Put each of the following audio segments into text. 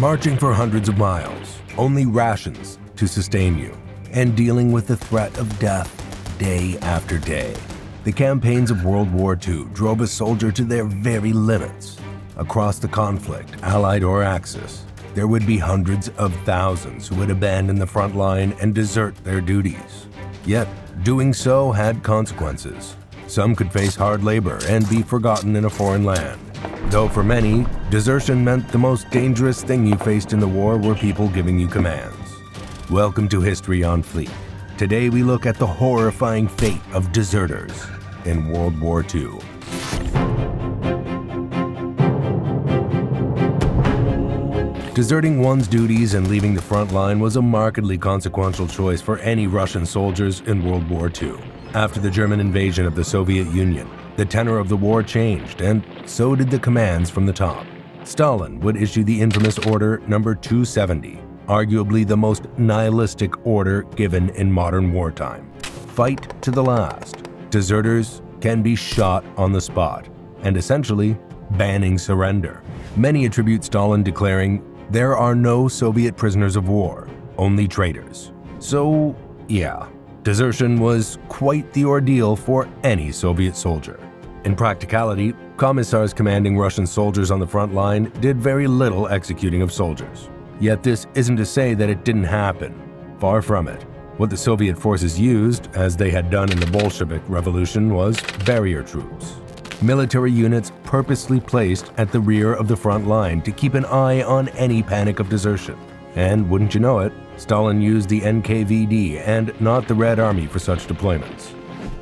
Marching for hundreds of miles, only rations to sustain you, and dealing with the threat of death day after day. The campaigns of World War II drove a soldier to their very limits. Across the conflict, Allied or Axis, there would be hundreds of thousands who would abandon the front line and desert their duties. Yet, doing so had consequences. Some could face hard labor and be forgotten in a foreign land. Though for many, desertion meant the most dangerous thing you faced in the war were people giving you commands. Welcome to History on Fleek. Today we look at the horrifying fate of deserters in World War II. Deserting one's duties and leaving the front line was a markedly consequential choice for any Russian soldiers in World War II. After the German invasion of the Soviet Union, the tenor of the war changed, and so did the commands from the top. Stalin would issue the infamous Order Number 270, arguably the most nihilistic order given in modern wartime. Fight to the last. Deserters can be shot on the spot, and essentially banning surrender. Many attribute Stalin declaring, "There are no Soviet prisoners of war, only traitors." So, yeah. Desertion was quite the ordeal for any Soviet soldier. In practicality, commissars commanding Russian soldiers on the front line did very little executing of soldiers. Yet this isn't to say that it didn't happen. Far from it. What the Soviet forces used, as they had done in the Bolshevik Revolution, was barrier troops. Military units purposely placed at the rear of the front line to keep an eye on any panic of desertion. And wouldn't you know it, Stalin used the NKVD and not the Red Army for such deployments.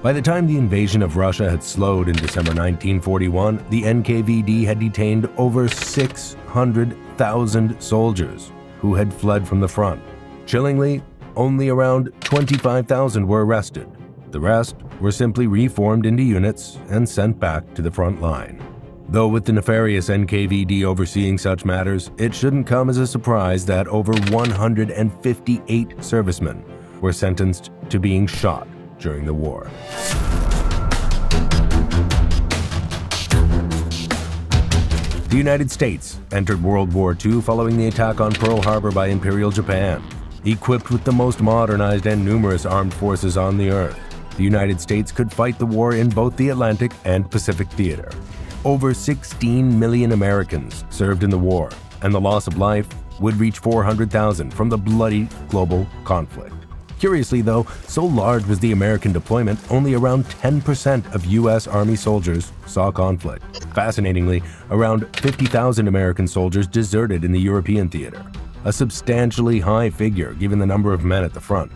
By the time the invasion of Russia had slowed in December 1941, the NKVD had detained over 600,000 soldiers who had fled from the front. Chillingly, only around 25,000 were arrested. The rest were simply reformed into units and sent back to the front line. Though with the nefarious NKVD overseeing such matters, it shouldn't come as a surprise that over 158 servicemen were sentenced to being shot during the war. The United States entered World War II following the attack on Pearl Harbor by Imperial Japan. Equipped with the most modernized and numerous armed forces on the earth, the United States could fight the war in both the Atlantic and Pacific theater. Over 16 million Americans served in the war, and the loss of life would reach 400,000 from the bloody global conflict. Curiously though, so large was the American deployment, only around 10% of US Army soldiers saw conflict. Fascinatingly, around 50,000 American soldiers deserted in the European theater, a substantially high figure given the number of men at the front.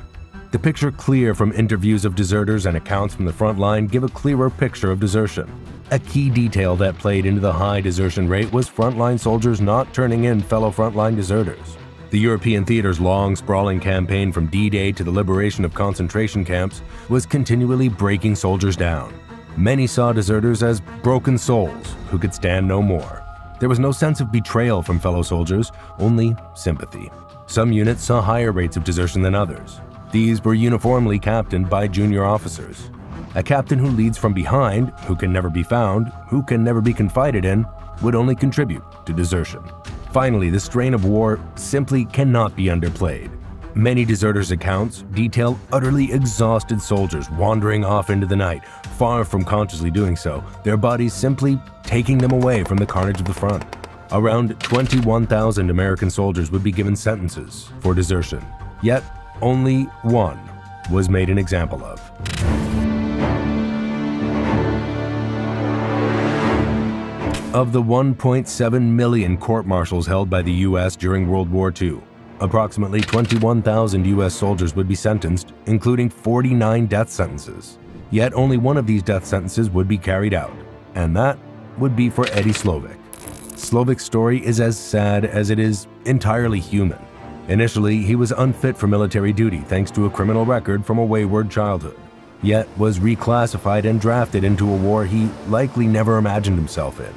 The picture clear from interviews of deserters and accounts from the front line give a clearer picture of desertion. A key detail that played into the high desertion rate was frontline soldiers not turning in fellow frontline deserters. The European theater's long, sprawling campaign from D-Day to the liberation of concentration camps was continually breaking soldiers down. Many saw deserters as broken souls who could stand no more. There was no sense of betrayal from fellow soldiers, only sympathy. Some units saw higher rates of desertion than others. These were uniformly captained by junior officers. A captain who leads from behind, who can never be found, who can never be confided in, would only contribute to desertion. Finally, the strain of war simply cannot be underplayed. Many deserters' accounts detail utterly exhausted soldiers wandering off into the night, far from consciously doing so, their bodies simply taking them away from the carnage of the front. Around 21,000 American soldiers would be given sentences for desertion, yet only one was made an example of. Of the 1.7 million court-martials held by the U.S. during World War II, approximately 21,000 U.S. soldiers would be sentenced, including 49 death sentences. Yet only one of these death sentences would be carried out, and that would be for Eddie Slovik. Slovik's story is as sad as it is entirely human. Initially, he was unfit for military duty thanks to a criminal record from a wayward childhood, yet was reclassified and drafted into a war he likely never imagined himself in.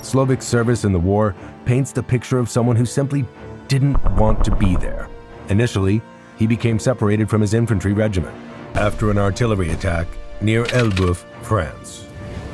Slovik's service in the war paints the picture of someone who simply didn't want to be there. Initially, he became separated from his infantry regiment after an artillery attack near Elbeuf, France.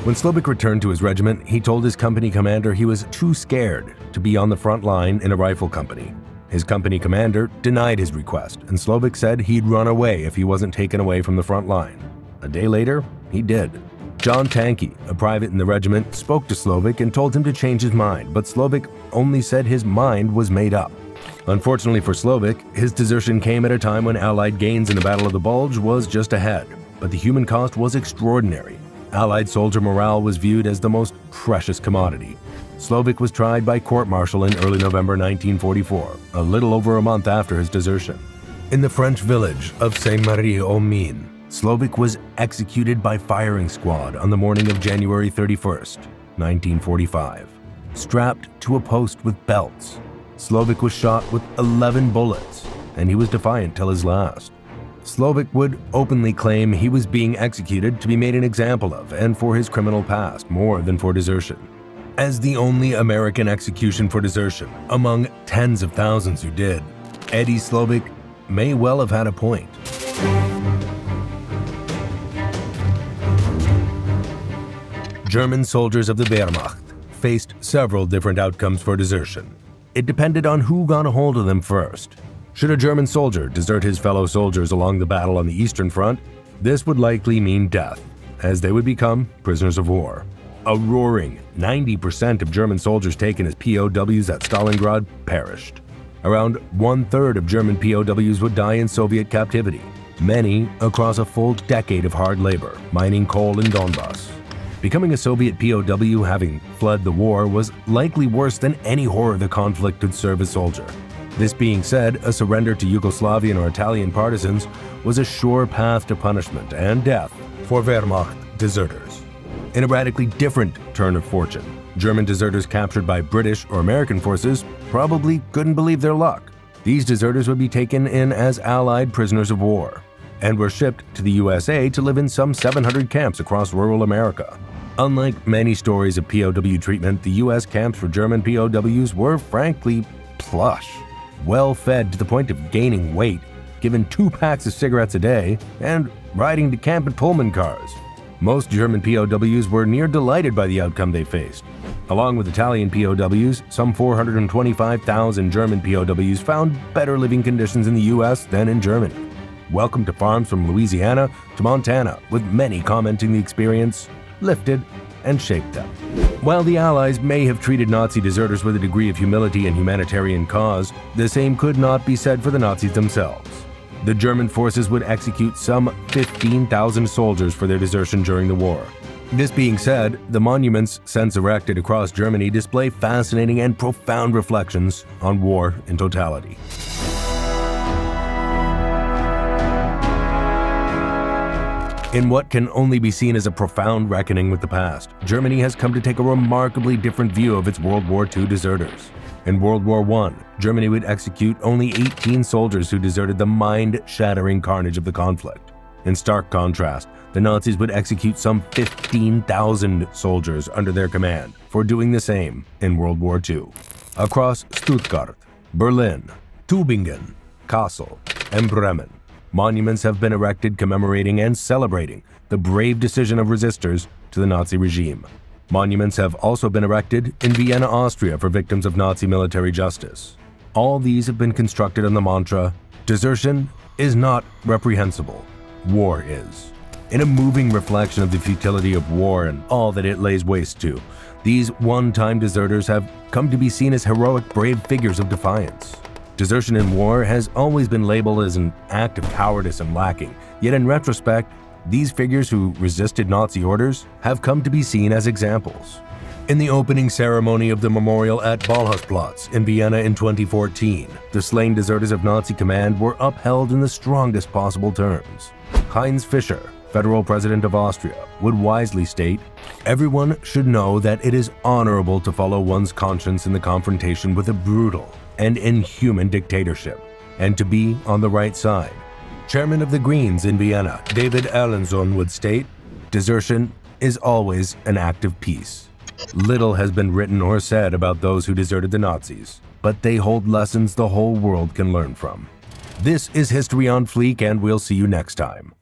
When Slovik returned to his regiment, he told his company commander he was too scared to be on the front line in a rifle company. His company commander denied his request, and Slovik said he'd run away if he wasn't taken away from the front line. A day later, he did. John Tankey, a private in the regiment, spoke to Slovik and told him to change his mind, but Slovik only said his mind was made up. Unfortunately for Slovik, his desertion came at a time when Allied gains in the Battle of the Bulge was just ahead, but the human cost was extraordinary. Allied soldier morale was viewed as the most precious commodity. Slovik was tried by court-martial in early November 1944, a little over a month after his desertion. In the French village of Saint-Marie-aux-Mines, Slovik was executed by firing squad on the morning of January 31st, 1945. Strapped to a post with belts, Slovik was shot with 11 bullets, and he was defiant till his last. Slovik would openly claim he was being executed to be made an example of and for his criminal past more than for desertion. As the only American execution for desertion among tens of thousands who did, Eddie Slovik may well have had a point. German soldiers of the Wehrmacht faced several different outcomes for desertion. It depended on who got a hold of them first. Should a German soldier desert his fellow soldiers along the battle on the Eastern Front, this would likely mean death, as they would become prisoners of war. A roaring 90% of German soldiers taken as POWs at Stalingrad perished. Around one-third of German POWs would die in Soviet captivity, many across a full decade of hard labor, mining coal in Donbass. Becoming a Soviet POW having fled the war was likely worse than any horror the conflict could serve a soldier. This being said, a surrender to Yugoslavian or Italian partisans was a sure path to punishment and death for Wehrmacht deserters. In a radically different turn of fortune, German deserters captured by British or American forces probably couldn't believe their luck. These deserters would be taken in as Allied prisoners of war and were shipped to the USA to live in some 700 camps across rural America. Unlike many stories of POW treatment, the US camps for German POWs were frankly plush, well-fed to the point of gaining weight, given 2 packs of cigarettes a day, and riding to camp in Pullman cars. Most German POWs were near delighted by the outcome they faced. Along with Italian POWs, some 425,000 German POWs found better living conditions in the US than in Germany. Welcome to farms from Louisiana to Montana, with many commenting the experience lifted and shaped them. While the Allies may have treated Nazi deserters with a degree of humility and humanitarian cause, the same could not be said for the Nazis themselves. The German forces would execute some 15,000 soldiers for their desertion during the war. This being said, the monuments since erected across Germany display fascinating and profound reflections on war in totality. In what can only be seen as a profound reckoning with the past, Germany has come to take a remarkably different view of its World War II deserters. In World War I, Germany would execute only 18 soldiers who deserted the mind-shattering carnage of the conflict. In stark contrast, the Nazis would execute some 15,000 soldiers under their command for doing the same in World War II. Across Stuttgart, Berlin, Tübingen, Kassel, and Bremen, monuments have been erected commemorating and celebrating the brave decision of resistors to the Nazi regime. Monuments have also been erected in Vienna, Austria for victims of Nazi military justice. All these have been constructed on the mantra, "Desertion is not reprehensible, war is." In a moving reflection of the futility of war and all that it lays waste to, these one-time deserters have come to be seen as heroic, brave figures of defiance. Desertion in war has always been labeled as an act of cowardice and lacking, yet in retrospect, these figures who resisted Nazi orders have come to be seen as examples. In the opening ceremony of the memorial at Ballhausplatz in Vienna in 2014, the slain deserters of Nazi command were upheld in the strongest possible terms. Heinz Fischer, Federal President of Austria, would wisely state, "Everyone should know that it is honorable to follow one's conscience in the confrontation with a brutal and inhuman dictatorship, and to be on the right side." Chairman of the Greens in Vienna, David Allensohn, would state, "Desertion is always an act of peace." Little has been written or said about those who deserted the Nazis, but they hold lessons the whole world can learn from. This is History on Fleek, and we'll see you next time.